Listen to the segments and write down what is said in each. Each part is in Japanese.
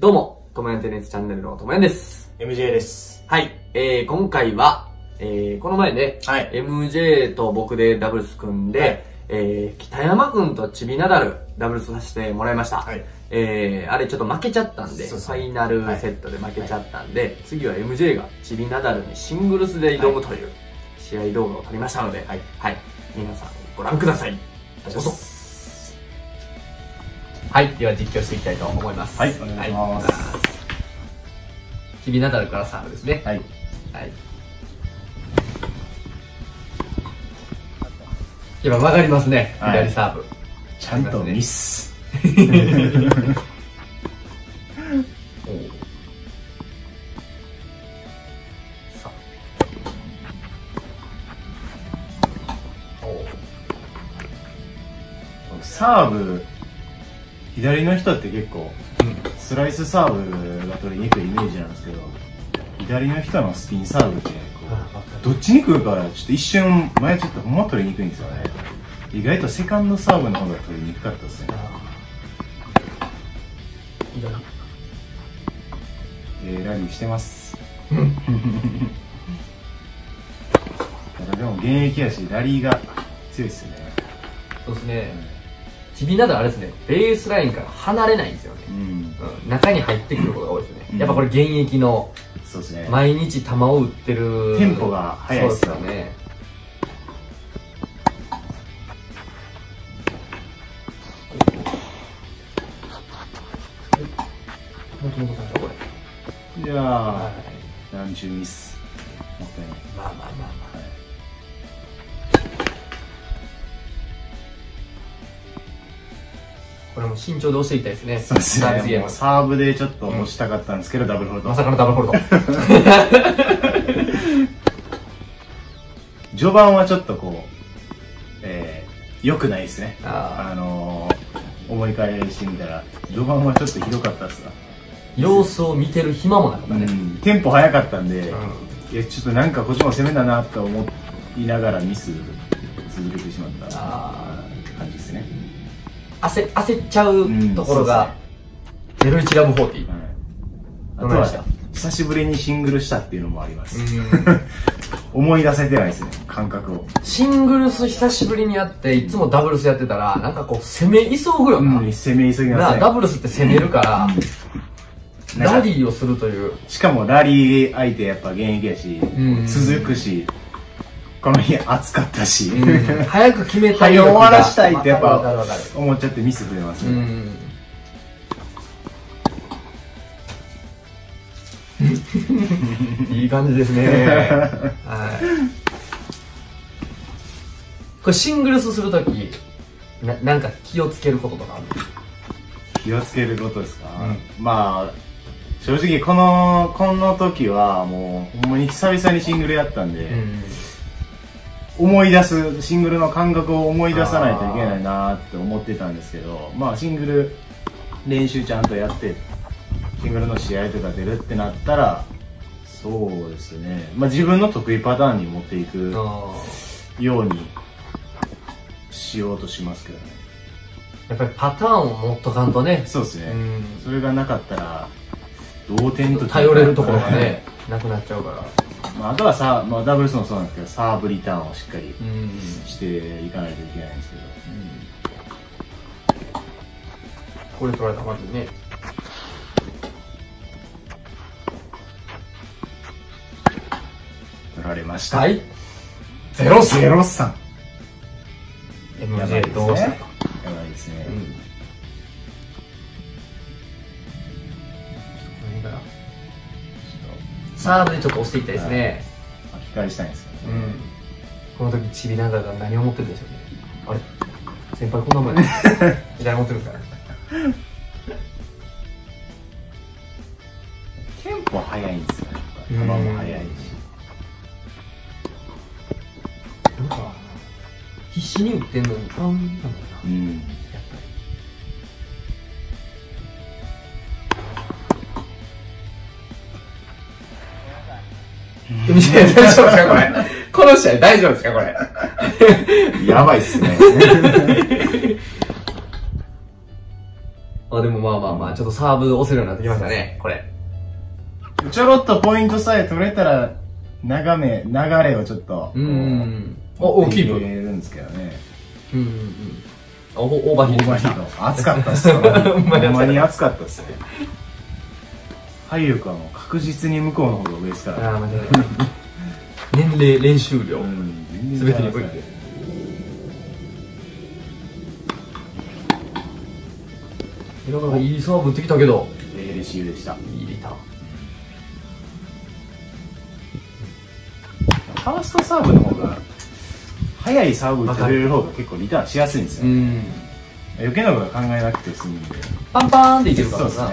どうも、ともやんテニスチャンネルのともやんです。MJ です。はい。今回は、この前ね、はい、MJ と僕でダブルス組んで、はい、北山くんとチビナダルダブルスさせてもらいました。はい、あれちょっと負けちゃったんで、そうそう、ファイナルセットで負けちゃったんで、はいはい、次は MJ がチビナダルにシングルスで挑むという試合動画を撮りましたので、はい。はい、皆さんご覧ください。どうぞ。はい、では実況していきたいと思います。はい、お願いします。チビナダルからサーブですね。はい。はい。今曲がりますね。はい、左サーブ。ちゃんとミス。サーブ。左の人って結構、スライスサーブが取りにくいイメージなんですけど、左の人のスピンサーブって、どっちに来るか、ちょっと一瞬、前ちょっとほんま取りにくいんですよね。意外とセカンドサーブの方が取りにくかったですね。ラリーしてます。ただでも現役やし、ラリーが強いですよね。そうですね。チビナダルあれですね、ベースラインから離れないんですよね。中に入ってくることが多いですね。やっぱこれ現役の、そうですね。毎日球を打ってる。テンポが速いですよね。もともとさんかこれ。いやー、ランチューミス。もったいない。まあまあまあまあ。これも慎重で押していきたいですね。そうですね。もうサーブでちょっと押したかったんですけど、ダブルホールド。まさかのダブルホールド。序盤はちょっとこう、良くないですね。思い返してみたら、序盤はちょっとひどかったっすわ。様子を見てる暇もなかったね。テンポ早かったんで、いや、ちょっとなんかこっちも攻めだなと思いながらミス続けてしまった感じですね。焦っちゃうところが、01ラブ40。あとは、久しぶりにシングルしたっていうのもあります。思い出せてないですね、感覚を。シングルス久しぶりにやって、いつもダブルスやってたら、なんかこう、攻め急ぐよな。攻め急ぎますね。ダブルスって攻めるから、ラリーをするという。しかもラリー相手やっぱ現役やし、続くし、この日暑かったし、早く決めたい、終わらしたいってやっぱ思っちゃってミス増えますね。いい感じですね。これシングルスするとき、なんか気をつけることとかある？気をつけることですか？まあ正直この時はもうほんまに久々にシングルやったんで。思い出す、シングルの感覚を思い出さないといけないなって思ってたんですけど、まあシングル練習ちゃんとやって、シングルの試合とか出るってなったら、そうですね、まあ自分の得意パターンに持っていくようにしようとしますけどね。やっぱりパターンを持っとかんとね。そうですね。それがなかったら、同点と頼れるところがね、なくなっちゃうから。あとはさ、まあ、ダブルスもそうなんですけど、サーブリターンをしっかりしていかないといけないんですけど、これ取られたまずね、取られました。はい、0-3。 MJ どうした？やばいですね。サーブでちょっと押していきたいですね。巻き返したいんですけどね。この時チビナダルが何を持ってるんでしょうね。あれ、先輩こんなもんや左持ってるんですかね。テンポ速いんですよね。球も速いし、なんか必死に打ってんのにパンだもんな。やっぱり大丈夫ですかこれ。この試合大丈夫ですかこれ。やばいっすね。あ、でもまあまあまあ、ちょっとサーブ押せるようになってきましたね、これ。ちょろっとポイントさえ取れたら、流れをちょっと、大きいと入れるんですけどね。オーバーヒート。熱かったっすよ。ほんまに熱かったっすね。体力はもう確実に向こうの方が上ですから。年齢、練習量、すべてにおいて。平川がいいサーブ打ってきたけど、レシーブでした。いいリターン。ファーストサーブの方が、速いサーブ打ってくれる方が結構リターンしやすいんですよね。余計なことは考えなくて済むんで。パンパーンっていけるからさ。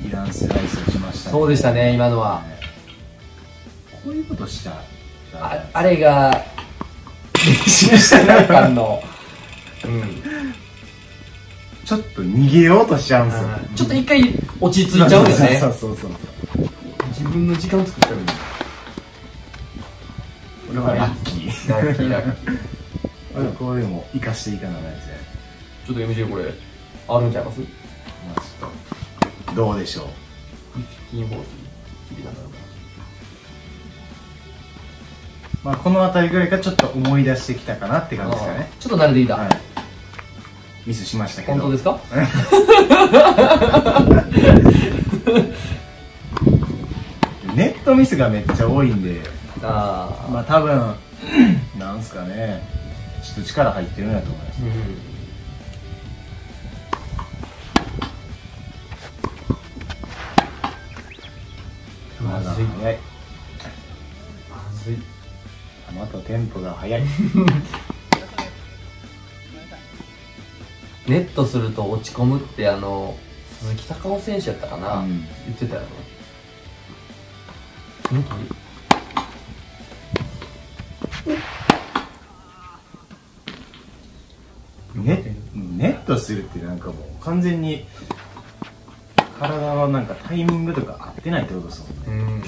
イランスライスをしましたね。そうでしたね、今のは。こういうことしたら。あれが練習してない感の、ちょっと逃げようとしちゃうんですよ。ちょっと一回落ち着いちゃうんですね。そうそうそう、自分の時間を作っちゃうんだ。これはラッキーラッキー。これでも生かしていかないですね。ちょっと MJ これあるんちゃいます？どうでしょう。まあこの辺りぐらいからちょっと思い出してきたかなって感じですかね。ちょっと慣れていた、はい、ミスしましたけど。本当ですか？ネットミスがめっちゃ多いんで、まあ多分なんすかね、ちょっと力入ってるんだと思います、まずいまずい、またテンポが速い。ネットすると落ち込むって鈴木孝夫選手やったかな、言ってたよね。ネットするってなんかもう完全に体はなんかタイミングとか合ってないってことですもんね。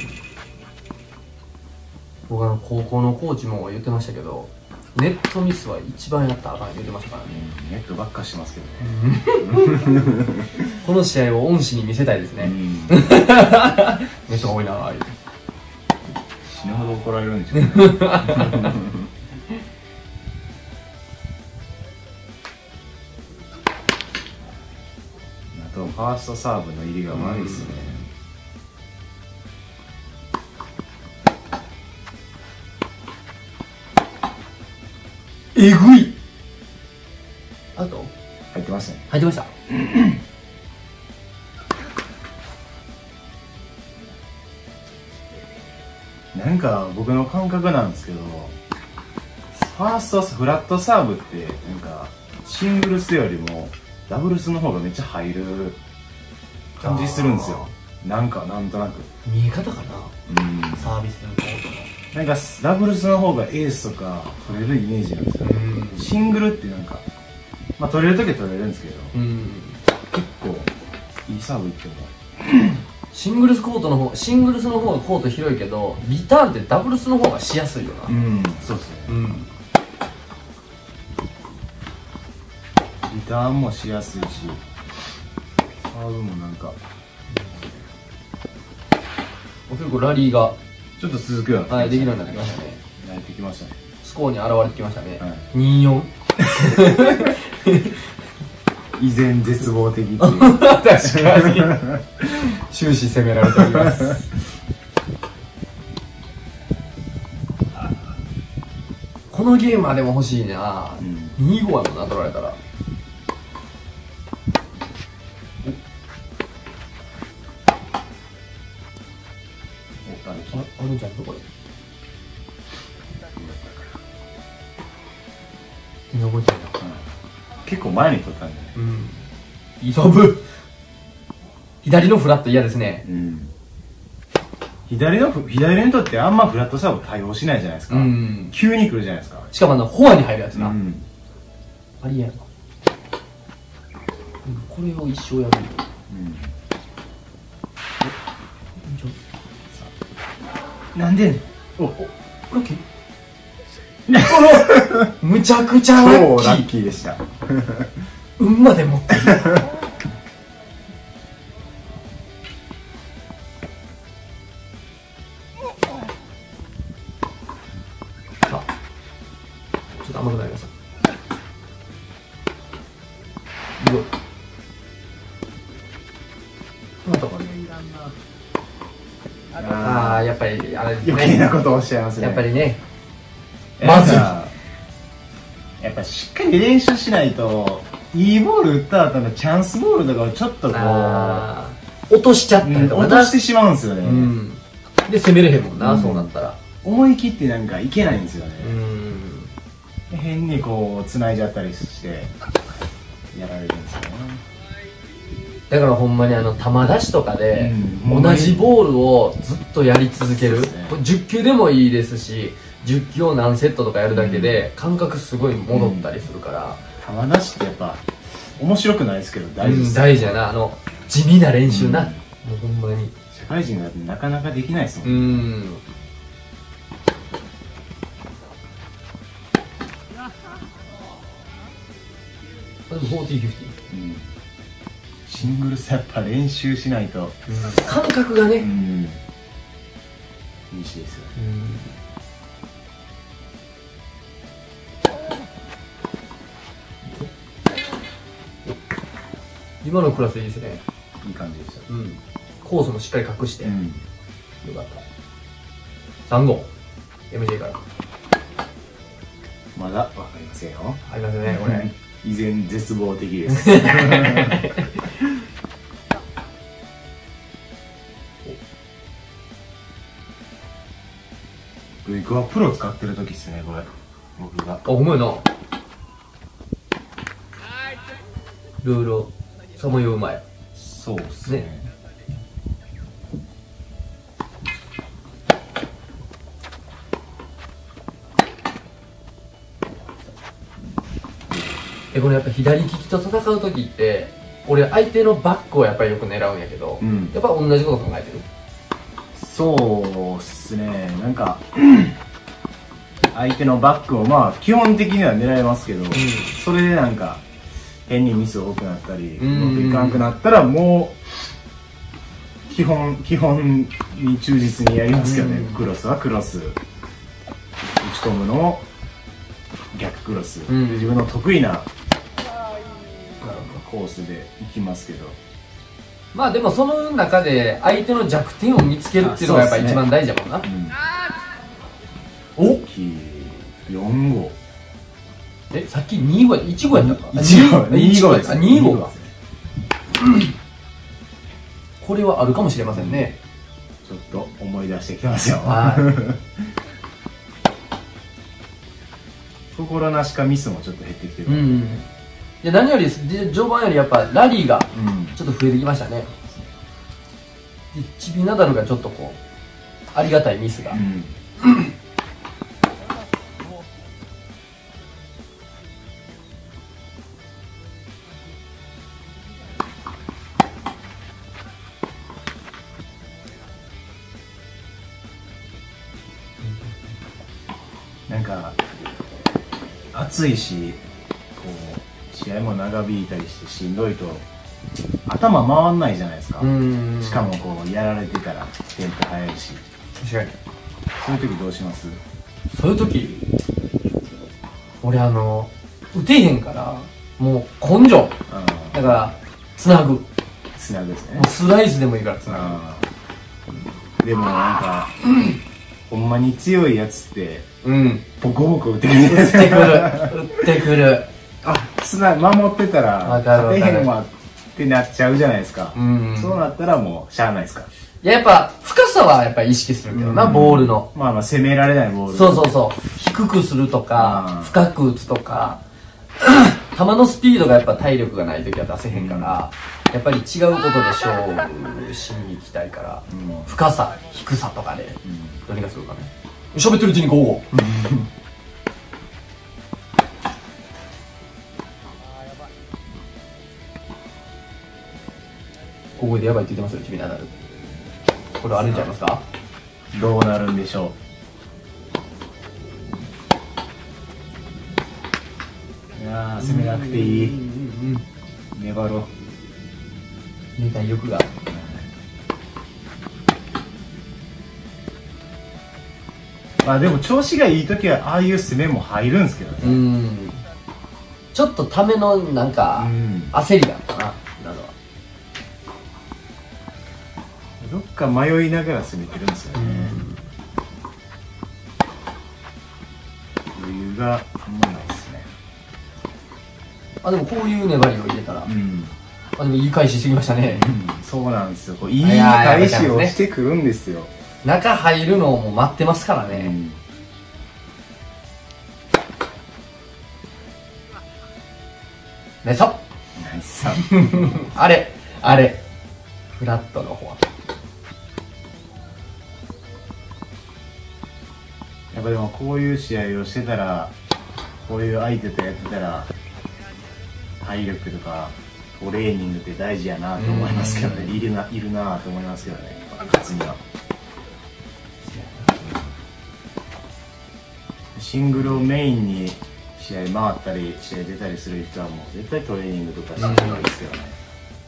僕高校のコーチも言ってましたけど、ネットミスは一番やったらあかんって言ってましたからね。ネットばっかしてますけどね。この試合を恩師に見せたいですね。ネットが多いなあ。死ぬほど怒られるんでしょうね。あとファーストサーブの入りが悪いですね。えぐい。あと入ってますね。入ってました。なんか僕の感覚なんですけど、ファーストフラットサーブってなんかシングルスよりもダブルスの方がめっちゃ入る感じするんですよ。なんかなんとなく見え方かな、サービスの方とか。なんかダブルスの方がエースとか取れるイメージなんですけど、シングルってなんか、まあ取れるときは取れるんですけど、結構いいサーブいってもらう。シングルスの方がコート広いけど、リターンってダブルスの方がしやすいよな。そうですね。リターンもしやすいし、サーブもなんか、結構ラリーが。ちょっと続くようなできるようになってきましたね。慣れてきましたね。スコアに現れてきましたね。24 依然絶望的っていう。確かに終始攻められております。このゲームはでも欲しいな、25はもうな、取られたら。あるんちゃう？どこで？覚えてないな。結構前に取ったんだね。いいサーブ。左のフラット嫌ですね。左にとってあんまフラットサーブ対応しないじゃないですか。急に来るじゃないですか。しかもフォアに入るやつな。ありえん。これを一生やる。なんで？お、これこのむちゃくちゃラッキー、超ラッキーでした運まで持っているちょっと甘くなりました。よっああ、やっぱりあれですね、余計なことをしちゃいますね。やっぱりね、まずやっぱしっかり練習しないと、いいボール打った後のチャンスボールとかをちょっとこう落としちゃったりとか、落としてしまうんですよね。うん、で攻めれへんもんな、うん、そうなったら思い切ってなんかいけないんですよね。うん、変にこう繋いじゃったりしてやられるんですよね。だからほんまに球出しとかで同じボールをずっとやり続ける、10球でもいいですし、10球を何セットとかやるだけで感覚すごい戻ったりするから、球出しってやっぱ面白くないですけど大事です、大事やな、地味な練習な、もうほんまに社会人だとなかなかできないですもんね。でも40、50シングルスやっぱ練習しないと感覚がね、うん、いいしですよ、うん、今のクラスいいですね、いい感じでした、うん、コースもしっかり隠して、うん、よかった。3号 MJ からまだ分かりませんよ。ありますね、これ依然絶望的です僕はプロ使ってる時ですね、これ僕が。あ、お前なルールをさまよう前、そうっすね。これやっぱ左利きと戦う時って俺相手のバックをやっぱりよく狙うんやけど、うん、やっぱ同じこと考えてる。そうっすね、なんか相手のバックをまあ基本的には狙えますけど、うん、それでなんか変にミス多くなったりうまくいかんくなったらもう基本に忠実にやりますけどね、うん、クロスはクロス、打ち込むのを逆クロス、うん、自分の得意なコースでいきますけど、まあでもその中で相手の弱点を見つけるっていうのがやっぱ一番大事だもんな、ね、うん、おっ4号えさっき2号や1号やったか2号です、2号か、これはあるかもしれませんね。ちょっと思い出してきますよ心なしかミスもちょっと減ってきてる、うん、いや何より序盤よりやっぱラリーがちょっと増えてきましたね、うん、でチビナダルがちょっとこうありがたいミスが、うん、なんか暑いしこう試合も長引いたりしてしんどいと頭回んないじゃないですか。しかもこうやられてからテンポ速いし、確かにそういう時どうします？そういう時俺打てへんからもう根性だからつなぐですね。スライスでもいいからつなぐ。でもなんか、うんほんまに強いやつって、うん、ボコボコ打ってくる。打ってくる。あ、守ってたら、勝てへんわってなっちゃうじゃないですか。うん、そうなったらもう、しゃあないですか。いや、やっぱ、深さはやっぱ意識するけどな、うん、ボールの。まあまあ、攻められないボール。そう。低くするとか、深く打つとか、球のスピードがやっぱ体力がないときは出せへんから、やっぱり違うことで勝負しに行きたいから、うん、深さ、低さとかで、うん、何がするかね。喋ってるうちに5号。5号でやばいって言ってますよ、君ナダル。これあるんちゃいますか？どうなるんでしょう。いやー、攻めなくていい、粘ろう、みたいな欲が。まあでも調子がいい時はああいう攻めも入るんですけどね。うん、ちょっとためのなんか焦りだったな、などはどっか迷いながら攻めてるんですよね。余裕があんまないですね。あ、でもこういう粘りを入れたら、あ、でもいい返ししてきましたね。そうなんですよ、いい返しをしてくるんですよ。中入るのをもう待ってますからね。ナイスさあれあれフラットの方はやっぱでもこういう試合をしてたら、こういう相手とやってたら体力とかトレーニングって大事やなと思いますけどね。いるなと思いますけどね、勝つには。シングルをメインに試合回ったり試合出たりする人はもう絶対トレーニングとかした方がいいですけどね。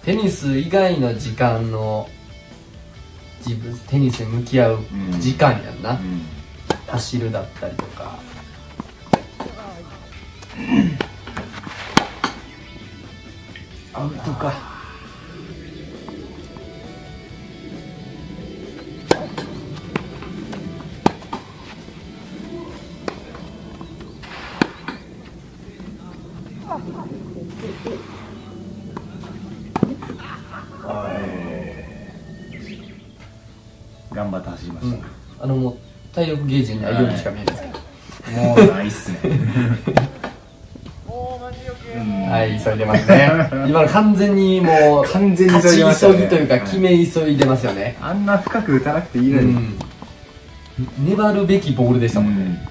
テニス以外の時間の自分テニスに向き合う時間やんな、走るだったりとか。アウトか。頑張って走りました。もう体力ゲージにないようにしか見えないですけど、もうないっすね。はい、急いでますね。今の完全にもう勝ち急ぎというか決め急いでますよね。あんな深く打たなくていいのに粘るべきボールでしたもんね。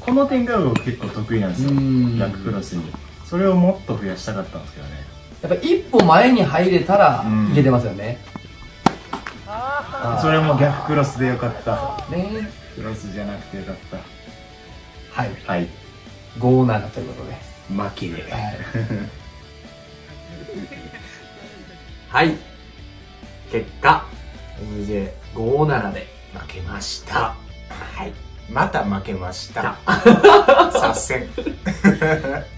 この点が僕結構得意なんですよ、バッククロスに。それをもっと増やしたかったんですけどね。やっぱ一歩前に入れたらいけてますよね。それも逆クロスでよかったね。クロスじゃなくてよかった。はいはい、5-7ということで負けで、はい、結果 MJ5-7 で負けました。はい、また負けました。さっせん。現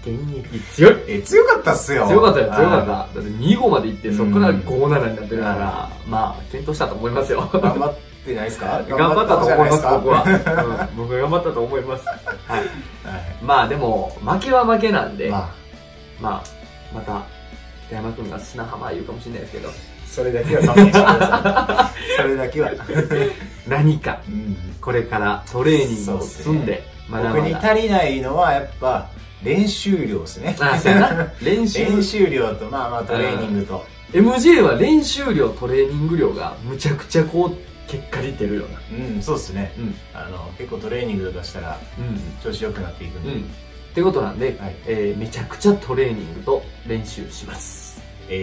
役強い。強かったっすよ。強かったよ、強かった。だって2号まで行って、そこから5-7になってるから、まあ、検討したと思いますよ。頑張ってないですか？頑張ったと思います、僕は。僕は頑張ったと思います。はい。まあ、でも、負けは負けなんで、まあ、また、北山君が砂浜言うかもしれないですけど、それだけはさせてください。それだけは。何か、これからトレーニングを積んで、まだまだ。僕に足りないのは、やっぱ、練習量ですね。練習量と、まあまあトレーニングと。MJ は練習量、トレーニング量が、むちゃくちゃこう、結果出てるような。そうですね。結構トレーニングとかしたら、調子良くなっていくんで。ってことなんで、めちゃくちゃトレーニングと練習します。す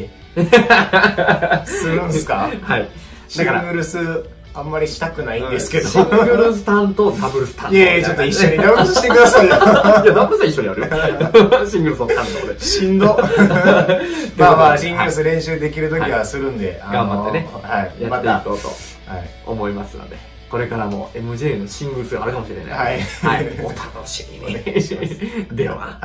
るんすか？はい。シングルスあんまりしたくないんですけど。シングルスタンとダブルスタン。いやいや、ちょっと一緒にダブルスしてくださいよ。いや、ダブルスは一緒にやるよ。シングルスのタンと俺。しんど。まあまあ、シングルス練習できるときはするんで、頑張ってね、やっていこうと思いますので、これからも MJ のシングルスがあるかもしれない。はい。お楽しみに。では。